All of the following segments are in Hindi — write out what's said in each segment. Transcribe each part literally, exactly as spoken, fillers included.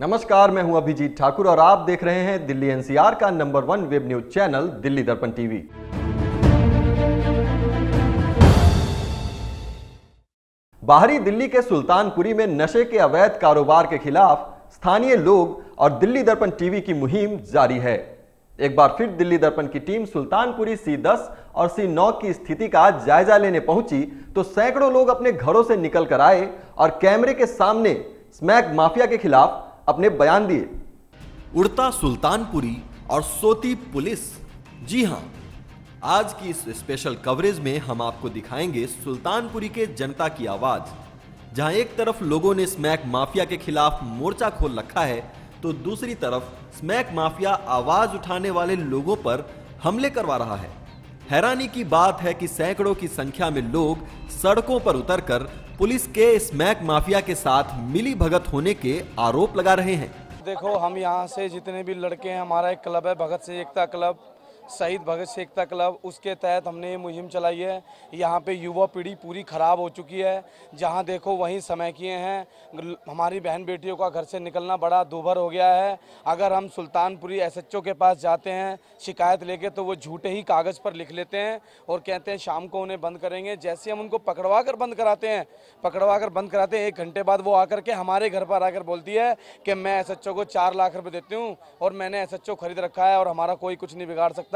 नमस्कार, मैं हूं अभिजीत ठाकुर और आप देख रहे हैं दिल्ली एनसीआर का number one web news channel Delhi Darpan TV. बाहरी दिल्ली के सुल्तानपुरी में नशे के अवैध कारोबार के खिलाफ स्थानीय लोग और दिल्ली दर्पण टीवी की मुहिम जारी है। एक बार फिर दिल्ली दर्पण की टीम सुल्तानपुरी सी दस और सी नौ की स्थिति का जायजा लेने पहुंची तो सैकड़ों लोग अपने घरों से निकल कर आए और कैमरे के सामने स्मैक माफिया के खिलाफ अपने बयान दिए। उड़ता सुल्तानपुरी और सोती पुलिस, जी हां, आज की इस स्पेशल कवरेज में हम आपको दिखाएंगे सुल्तानपुरी के जनता की आवाज। जहां एक तरफ लोगों ने स्मैक माफिया के खिलाफ मोर्चा खोल रखा है तो दूसरी तरफ स्मैक माफिया आवाज उठाने वाले लोगों पर हमले करवा रहा है। हैरानी की बात है कि सैकड़ों की संख्या में लोग सड़कों पर उतरकर पुलिस के स्मैक माफिया के साथ मिली भगत होने के आरोप लगा रहे हैं। देखो, हम यहाँ से जितने भी लड़के हैं, हमारा एक क्लब है भगत से एकता क्लब, शहीद भगत से एकता क्लब, उसके तहत हमने ये मुहिम चलाई है। यहाँ पे युवा पीढ़ी पूरी खराब हो चुकी है, जहाँ देखो वहीं समय किए हैं। हमारी बहन बेटियों का घर से निकलना बड़ा दूभर हो गया है। अगर हम सुल्तानपुरी एस एच ओ के पास जाते हैं शिकायत लेके तो वो झूठे ही कागज़ पर लिख लेते हैं और कहते हैं शाम को उन्हें बंद करेंगे। जैसे हम उनको पकड़वा कर बंद कराते हैं पकड़वा कर बंद कराते हैं एक घंटे बाद वो आकर के हमारे घर पर आकर बोलती है कि मैं एस एच ओ को चार लाख रुपये देती हूँ और मैंने एस एच ओ खरीद रखा है और हमारा कोई कुछ नहीं बिगाड़ सकता।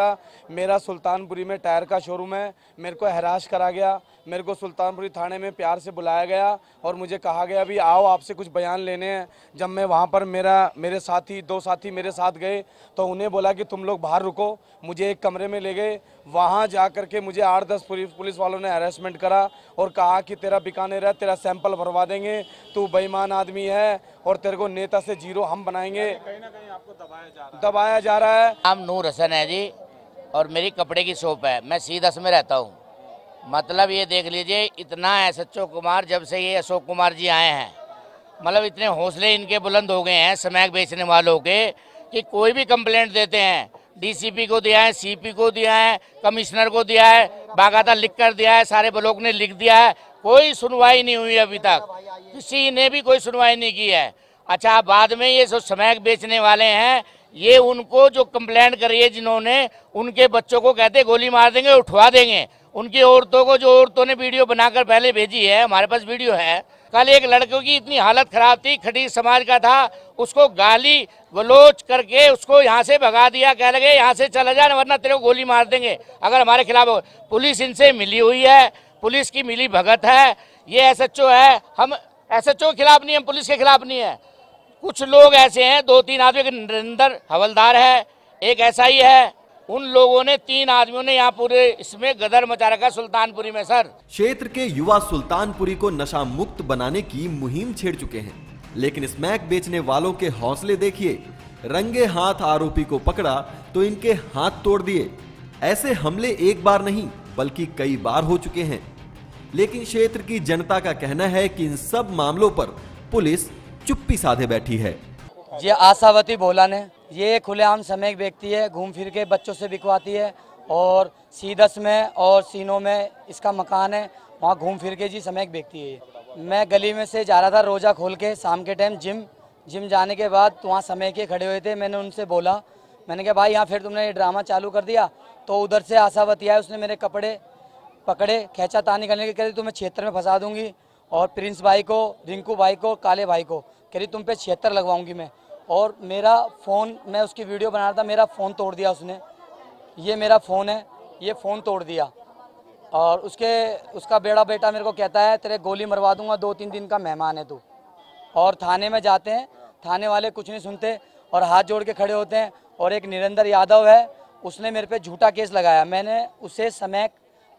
मेरा सुल्तानपुरी में टायर का शोरूम है, मेरे को हरास करा गया, मेरे को सुल्तानपुरी थाने में प्यार से बुलाया गया और मुझे कहा गया भी आओ आपसे कुछ बयान लेने हैं। जब मैं वहां पर मेरा मेरे साथी दो साथी मेरे साथ गए तो उन्हें बोला कि तुम लोग बाहर रुको, मुझे एक कमरे में ले गए। वहां जा करके मुझे आठ दस पुलिस वालों ने हरासमेंट करा और कहा कि तेरा बीकानेर है, तेरा सैंपल भरवा देंगे, तू बेईमान आदमी है और तेरे को नेता से जीरो हम बनाएंगे। कहीं ना कहीं आपको दबाया जा रहा है दबाया जा रहा है हम नूर हसन है जी और मेरी कपड़े की शॉप है, मैं सी दस में रहता हूँ। मतलब ये देख लीजिए, इतना एस एच ओ कुमार जब से ये अशोक कुमार जी आए हैं, मतलब इतने हौसले इनके बुलंद हो गए हैं स्मैक बेचने वालों के कि कोई भी कंप्लेंट देते हैं, डी सी पी को दिया है, सी पी को दिया है, कमिश्नर को दिया है, बाकायदा लिख कर दिया है, सारे ब्लॉक ने लिख दिया है, कोई सुनवाई नहीं हुई अभी तक, किसी ने भी कोई सुनवाई नहीं की है। अच्छा, बाद में ये जो स्मैक बेचने वाले हैं ये उनको जो कंप्लेंट करी है, जिन्होंने उनके बच्चों को कहते गोली मार देंगे उठवा देंगे, उनकी औरतों को जो औरतों ने वीडियो बनाकर पहले भेजी है, हमारे पास वीडियो है। कल एक लड़के की इतनी हालत खराब थी, खटीर समाज का था, उसको गाली गलोच करके उसको यहाँ से भगा दिया, कह लगे यहाँ से चला जाए वरना तेरे को गोली मार देंगे अगर हमारे खिलाफ। पुलिस इनसे मिली हुई है, पुलिस की मिली भगत है, ये एस एच ओ है। हम एस एच ओ के खिलाफ नहीं, हम पुलिस के खिलाफ नहीं है। कुछ लोग ऐसे हैं, दो तीन आदमी, एक निरंदर हवलदार है, एक ऐसा ही है, उन लोगों ने तीन आदमियों ने यहाँ पूरे इसमें गदर मचा रखा सुल्तानपुरी में। सर, क्षेत्र के युवा सुल्तानपुरी को नशा मुक्त बनाने की मुहिम छेड़ चुके हैं, लेकिन स्मैक बेचने वालों के हौसले देखिए। रंगे हाथ आरोपी को पकड़ा तो इनके हाथ तोड़ दिए। ऐसे हमले एक बार नहीं बल्कि कई बार हो चुके हैं, लेकिन क्षेत्र की जनता का कहना है कि इन सब मामलों पर पुलिस चुप्पी साधे बैठी है। ये आशावती बोला ने, ये खुलेआम समय व्यक्ति है, घूम फिर के बच्चों से बिकवाती है और सी दस में और सीनो में इसका मकान है, वहाँ घूम फिर के जी समय व्यक्ति है। मैं गली में से जा रहा था रोजा खोल के शाम के टाइम, जिम जिम जाने के बाद तो वहाँ समय के खड़े हुए थे, मैंने उनसे बोला, मैंने कहा भाई यहाँ फिर तुमने ये ड्रामा चालू कर दिया। तो उधर से आशावती आए, उसने मेरे कपड़े पकड़े, खेचा तानी करने के करीब, तो मैं क्षेत्र में फंसा दूंगी और प्रिंस भाई को, रिंकू भाई को, काले भाई को कह रही तुम पे छिहत्तर लगवाऊंगी मैं। और मेरा फ़ोन, मैं उसकी वीडियो बना रहा था, मेरा फ़ोन तोड़ दिया उसने। ये मेरा फ़ोन है, ये फ़ोन तोड़ दिया और उसके उसका बेड़ा बेटा मेरे को कहता है तेरे गोली मरवा दूंगा, दो तीन दिन का मेहमान है तू। और थाने में जाते हैं, थाने वाले कुछ नहीं सुनते और हाथ जोड़ के खड़े होते हैं। और एक निरंदर यादव है, उसने मेरे पर झूठा केस लगाया, मैंने उसे समैक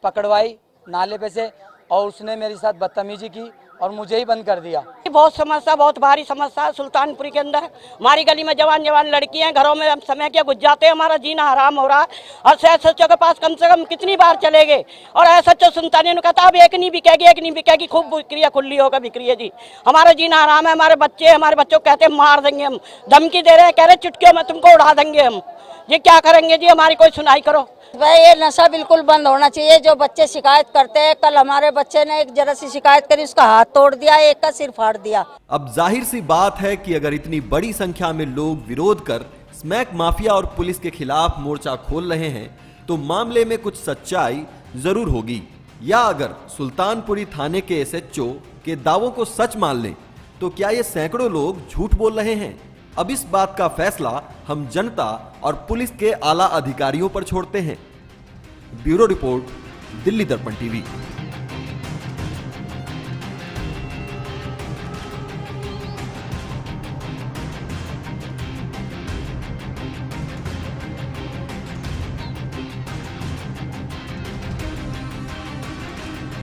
पकड़वाई नाले पे से और उसने मेरे साथ बदतमीजी की और मुझे ही बंद कर दिया। बहुत समस्या, बहुत भारी समस्या है सुल्तानपुरी के अंदर। हमारी गली में जवान जवान लड़कियां घरों में समय के घुस जाते हैं, हमारा जीना हराम हो रहा है। और एस एच ओ के पास कम से कम कितनी बार चले गए और एस एच ओ सुनता नहीं, कहता अब एक नहीं बिकेगी, एक नहीं बिकेगी, खूब बिक्री है, खुली होकर बिक्री है जी, हमारा जीना हराम है। हमारे बच्चे हमारे बच्चों को कहते हैं मार देंगे, हम धमकी दे रहे हैं, कह रहे चुटकियों में तुमको उड़ा देंगे हम। ये क्या करेंगे जी, हमारी कोई सुनवाई करो। भाई ये नशा बिल्कुल बंद होना चाहिए। जो बच्चे शिकायत करते हैं, कल हमारे बच्चे ने एक जरा सी शिकायत करी, उसका हाथ तोड़ दिया, एक का सिर फाड़ दिया। अब जाहिर सी बात है कि अगर इतनी बड़ी संख्या में लोग विरोध कर स्मैक माफिया और पुलिस के खिलाफ मोर्चा खोल रहे हैं तो मामले में कुछ सच्चाई जरूर होगी, या अगर सुल्तानपुरी थाने के एस एच ओ के दावों को सच मान लें तो क्या ये सैकड़ों लोग झूठ बोल रहे हैं। अब इस बात का फैसला हम जनता और पुलिस के आला अधिकारियों पर छोड़ते हैं। Bureau report, Delhi Darpan TV.